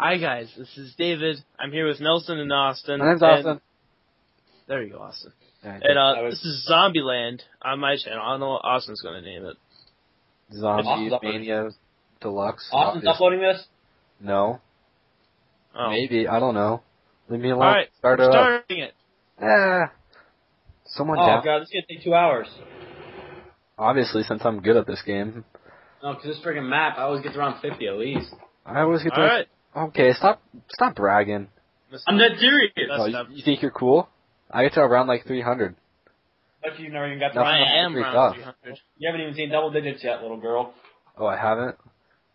Hi guys, this is David. I'm here with Nelson and Austin. My name's Austin. There you go, Austin. Right, and this is Zombieland on my channel. I don't know what Austin's going to name it. Zombie Mania Deluxe. Austin's uploading this? No. Oh. Maybe, I don't know. Leave me alone. All right, we're starting it. God, this is going to take 2 hours. Obviously, since I'm good at this game. No, because this friggin' map, I always get around 50 at least. I always get around... Alright. Okay, stop bragging. I'm not serious. Oh, you think you're cool? I get to around like 300. But you never even got to around 300. You haven't even seen double digits yet, little girl. Oh, I haven't?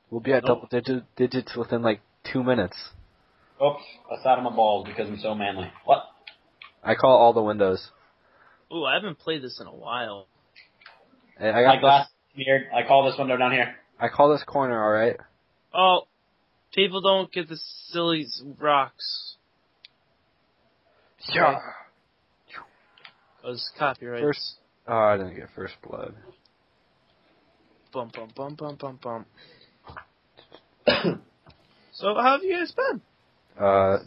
We'll be at double digits within like 2 minutes. Oops, I sat on my balls because I'm so manly. What? I call all the windows. Ooh, I haven't played this in a while. Hey, I got my glass mirrored. I call this window down here. I call this corner, alright? Oh, people don't get the silly rocks. Yeah. It was copyright. I didn't get first blood. Bum, bum, bum, bum, bum, bum. So, how have you guys been?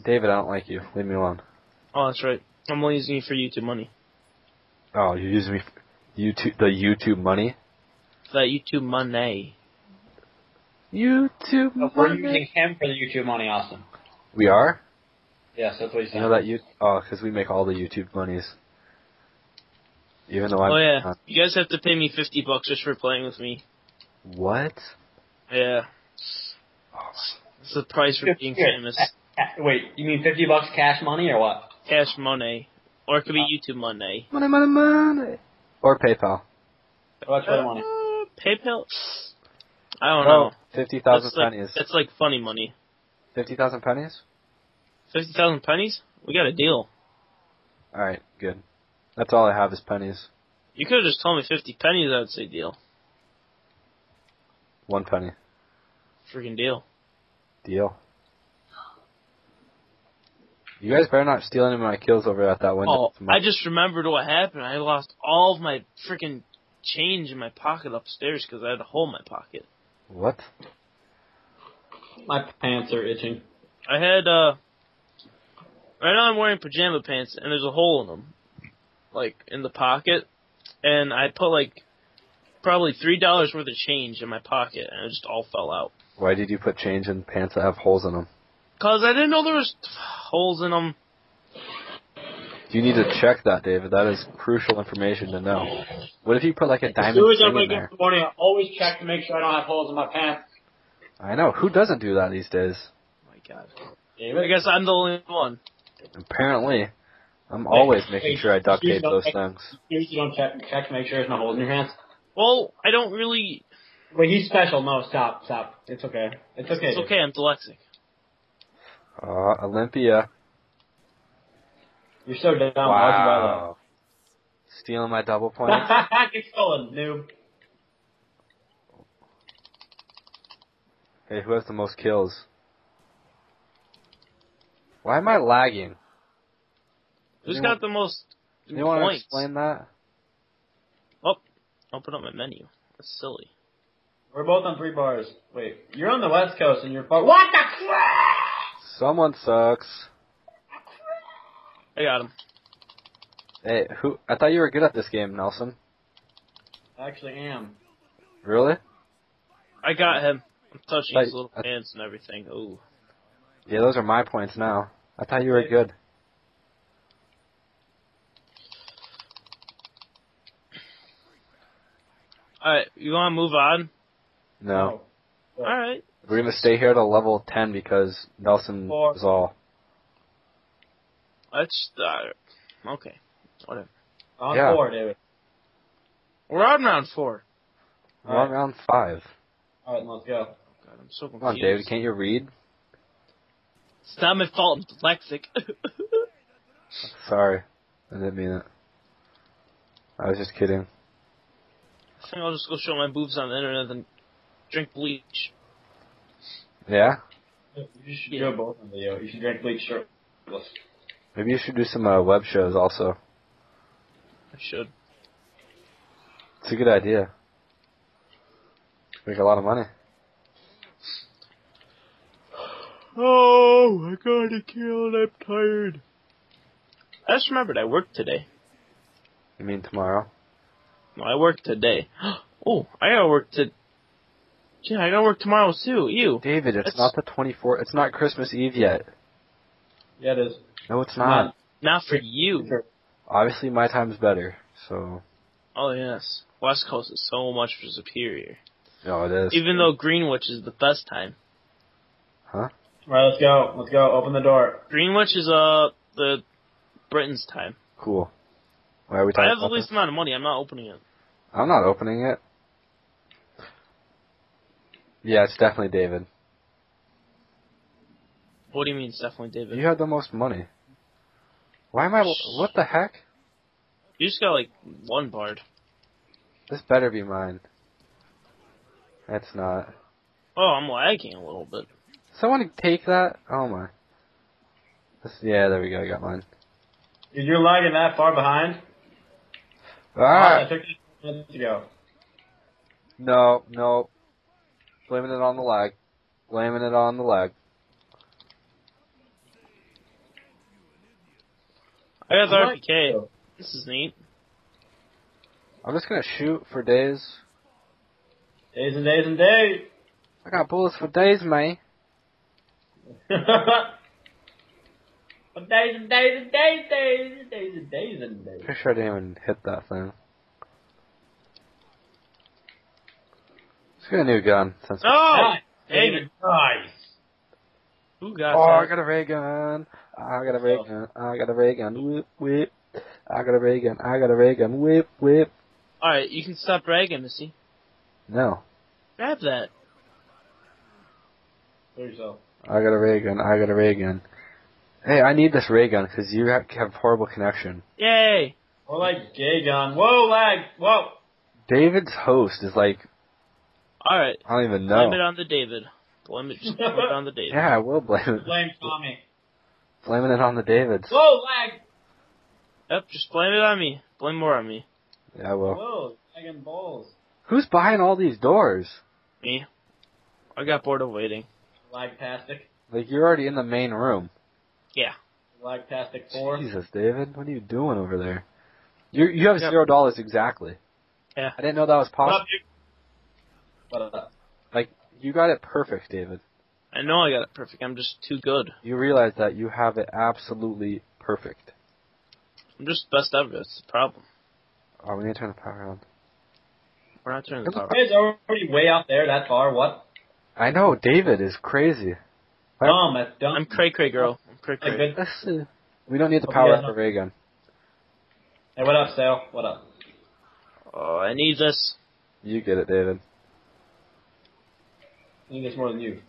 David, I don't like you. Leave me alone. Oh, that's right. I'm only using you for YouTube money. Oh, you're using me for YouTube, the YouTube money? The YouTube money. YouTube money? We're using him for the YouTube money, Austin. We are? Yes, that's what he said. You know that because we make all the YouTube monies. Even though you guys have to pay me $50 just for playing with me. What? Yeah. Oh, it's the price for being famous. Wait, you mean $50 cash money or what? Cash money, or it could be YouTube money. Money, money, money. Or PayPal. What about money? PayPal. I don't know. 50,000 pennies. That's like funny money. 50,000 pennies. 50,000 pennies. We got a deal. All right, good. That's all I have is pennies. You could have just told me 50 pennies, I would say deal. 1 penny. Freaking deal. Deal. You guys better not steal any of my kills over at that window. Oh, I just remembered what happened. I lost all of my freaking change in my pocket upstairs because I had a hole in my pocket. What? My pants are itching. I had, right now I'm wearing pajama pants and there's a hole in them. Like, in the pocket, and I put, like, probably $3 worth of change in my pocket, and it just all fell out. Why did you put change in pants that have holes in them? Because I didn't know there was holes in them. You need to check that, David. That is crucial information to know. What if you put, like, a diamond thing in there? As soon as I wake up in the morning, I always check to make sure I don't have holes in my pants. I know. Who doesn't do that these days? Oh, my God. David? I guess I'm the only one. Apparently. I'm always making sure I duct tape those things. You don't check to make sure there's no holes in your hands? Well, I don't really... Wait, he's special. No, stop. It's okay. It's okay, I'm dyslexic. Olympia. You're so dumb. Wow. Stealing my double points. Get stolen, noob. Hey, who has the most kills? Why am I lagging? Who's got the most points? You want to explain that? Oh, open up my menu. That's silly. We're both on 3 bars. Wait, you're on the West Coast and you're far. What the crap? Someone sucks. I got him. Hey, who? I thought you were good at this game, Nelson. I actually am. Really? I got him. I'm touching his little hands and everything. Ooh. Yeah, those are my points now. I thought you were good. Alright, you want to move on? No. Alright. We're going to stay here to level 10 because Nelson is all. Let's start. Okay. Whatever. On 4, David. We're on round 4. We're on round 5. Alright, let's go. God, I'm so confused. Come on, David, can't you read? It's not my fault, I'm dyslexic. Sorry. I didn't mean it. I was just kidding. I think I'll just go show my boobs on the internet and drink bleach. Yeah? You should do both on video. You should drink bleach shirtless. Maybe you should do some web shows also. I should. It's a good idea. Make a lot of money. Oh. Oh, I gotta kill, I'm tired. I just remembered I worked today. You mean tomorrow? No, I work today. Oh, I gotta work today. Yeah, I gotta work tomorrow too. Ew. David, it's not the 24th. It's not Christmas Eve yet. Yeah, it is. No, it's not. Not for you. Obviously, my time's better, so. Oh, yes. West Coast is so much superior. Oh, it is. Even though Greenwich is the best time. Huh? Alright, let's go. Let's go. Open the door. Greenwich is, the Britain's time. Cool. Why are we talking about this? I have the least amount of money. I'm not opening it. I'm not opening it. Yeah, it's definitely David. What do you mean it's definitely David? You have the most money. Why am I... What the heck? You just got, like, one bard. This better be mine. That's not. Oh, I'm lagging a little bit. Someone take that? Oh, my. This, yeah, there we go. I got mine. Dude, you're lagging that far behind? Ah! Oh, I took it 2 minutes ago. No, no. Blaming it on the lag. Blaming it on the lag. I got the RPK. This is neat. I'm just gonna shoot for days. Days and days and days! I got bullets for days, mate. For days and days and days and days and days and days and days. Pretty sure I didn't even hit that thing. Let's get a new gun. Since oh! David, nice! Who got that? Oh, I got a ray gun. I got a ray gun. I got a ray gun. Whip, whip. I got a ray gun. I got a ray gun. Whip, whip. Alright, you can stop bragging, Missy. No. Grab that. There you go. I got a ray gun. I got a ray gun. Hey, I need this ray gun because you have horrible connection. Yay! Or like gay gun. Whoa, lag. Whoa. David's host is like. Alright. I don't even know. Blame it on the David. Blame it, just blame it on the David. Yeah, I will blame it. Blame Tommy. Blaming it on the Davids. Whoa, lag! Yep, just blame it on me. Blame more on me. Yeah, I will. Whoa, lagging balls. Who's behind all these doors? Me. I got bored of waiting. Lagtastic. Like, you're already in the main room. Yeah. Lagtastic 4. Jesus, David, what are you doing over there? You have $0 exactly. Yeah. I didn't know that was possible. What up? Like, you got it perfect, David. I know I got it perfect. I'm just too good. You realize that you have it absolutely perfect. I'm just best ever. That's the problem. Oh, we need to turn the power on. We're not turning the power on. You guys are already way out there that far. What? I know. David is crazy. Dumb. That's dumb. I'm cray-cray, girl. I'm cray-cray. We don't need the power up for ray gun. Hey, what up, Sal? What up? Oh, I need this. You get it, David. I need this more than you.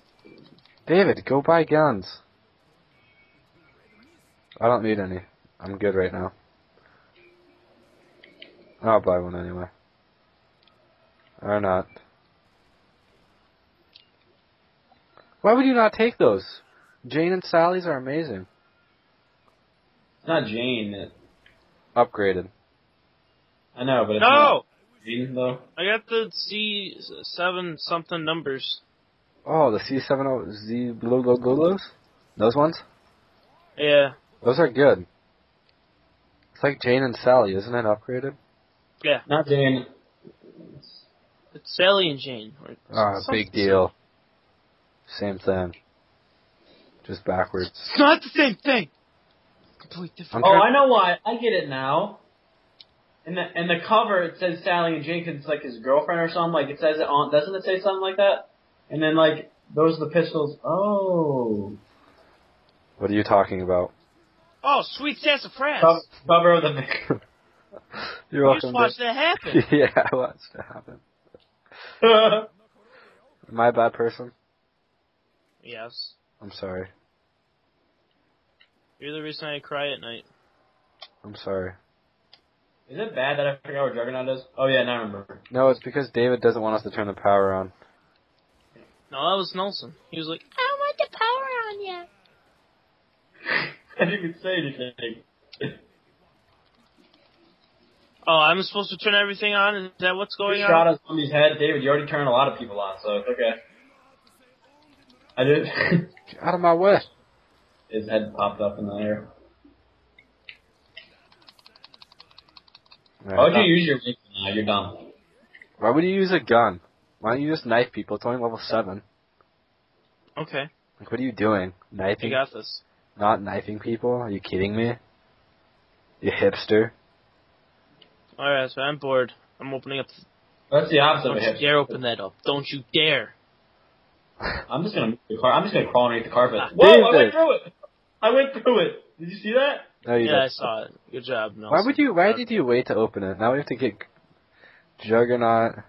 David, go buy guns. I don't need any. I'm good right now. I'll buy one anyway. Or not. Why would you not take those? Jane and Sally's are amazing. It's not Jane. Upgraded. I know, but it's not Jane, though. I got the C7 something numbers. Oh, the C70Z Glows? Those ones? Yeah. Those are good. It's like Jane and Sally, isn't it upgraded? Yeah. Not Jane. It's Sally and Jane. Ah, big deal. Same thing. Just backwards. It's not the same thing! Complete different. Oh, I know why. I get it now. In the cover, it says Sally and Jane because it's like his girlfriend or something. Like, it says it on... Doesn't it say something like that? And then, like, those are the pistols. Oh. What are you talking about? Oh, sweet sassafras. Cover of the victim. You're welcome. You just watched that happen. Yeah, I watched that happen. Am I a bad person? Yes. I'm sorry. You're the reason I cry at night. I'm sorry. Is it bad that I forgot what Juggernaut is? Oh, yeah, now I remember. No, it's because David doesn't want us to turn the power on. No, that was Nelson. He was like, I want the power on you. I didn't say anything. Oh, I'm supposed to turn everything on? Is that what's going on? You shot us on his head. David, you already turned a lot of people on, so it's okay. I did. Get out of my way. His head popped up in the air. Why would you use your weapon now? You're dumb. Why would you use a gun? Why don't you just knife people? It's only level 7. Okay. Like, what are you doing? Knifing? You got this. Not knifing people? Are you kidding me? You hipster. Alright, so I'm bored. I'm opening up... That's the opposite of a hipster. Don't you dare open that up. Don't you dare. I'm just gonna move the car. I'm just gonna crawl underneath the carpet. Whoa! David. I went through it. I went through it. Did you see that? No, you didn't. I saw it. Good job, Nelson. Why did you wait to open it? Now we have to get Juggernaut.